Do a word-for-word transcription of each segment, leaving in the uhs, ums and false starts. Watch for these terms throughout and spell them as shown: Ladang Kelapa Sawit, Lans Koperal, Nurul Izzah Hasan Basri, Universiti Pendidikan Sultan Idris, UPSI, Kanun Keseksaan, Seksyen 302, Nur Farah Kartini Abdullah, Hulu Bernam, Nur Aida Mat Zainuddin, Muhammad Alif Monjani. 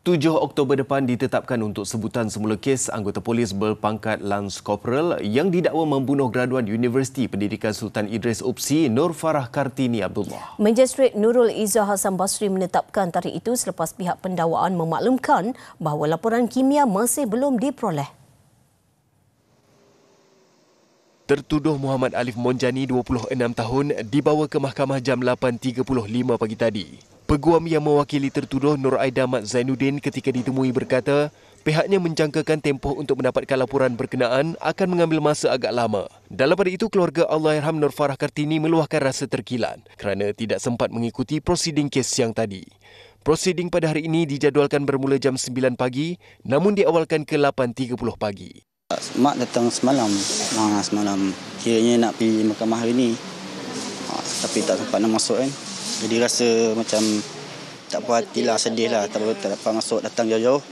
tujuh Oktober depan ditetapkan untuk sebutan semula kes anggota polis berpangkat Lans Koperal yang didakwa membunuh graduan Universiti Pendidikan Sultan Idris U P S I Nur Farah Kartini Abdullah. Magistrate Nurul Izzah Hasan Basri menetapkan tarikh itu selepas pihak pendakwaan memaklumkan bahawa laporan kimia masih belum diperoleh. Tertuduh Muhammad Alif Monjani dua puluh enam tahun dibawa ke mahkamah jam lapan tiga puluh lima pagi tadi. Peguam yang mewakili tertuduh Nur Aida Mat Zainuddin ketika ditemui berkata, pihaknya mencangkakan tempoh untuk mendapatkan laporan berkenaan akan mengambil masa agak lama. Dalam pada itu, keluarga Allahyarham Nur Farah Kartini meluahkan rasa terkilan kerana tidak sempat mengikuti prosiding kes siang tadi. Prosiding pada hari ini dijadualkan bermula jam sembilan pagi namun diawalkan ke lapan tiga puluh pagi. Mak datang semalam, ha, semalam kiranya nak pergi mahkamah hari ini, ha, tapi tak sempat nak masuk kan. Jadi rasa macam tak puas hatilah, sedihlah, tak, tak dapat masuk, datang jauh-jauh,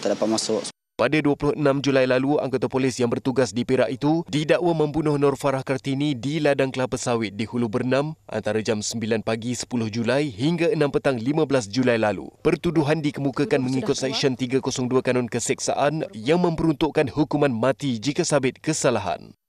tak dapat masuk. Pada dua puluh enam Julai lalu, anggota polis yang bertugas di Perak itu didakwa membunuh Nur Farah Kartini di Ladang Kelapa Sawit di Hulu Bernam antara jam sembilan pagi sepuluh Julai hingga enam petang lima belas Julai lalu. Pertuduhan dikemukakan mengikut Seksyen tiga kosong dua Kanun Keseksaan yang memperuntukkan hukuman mati jika sabit kesalahan.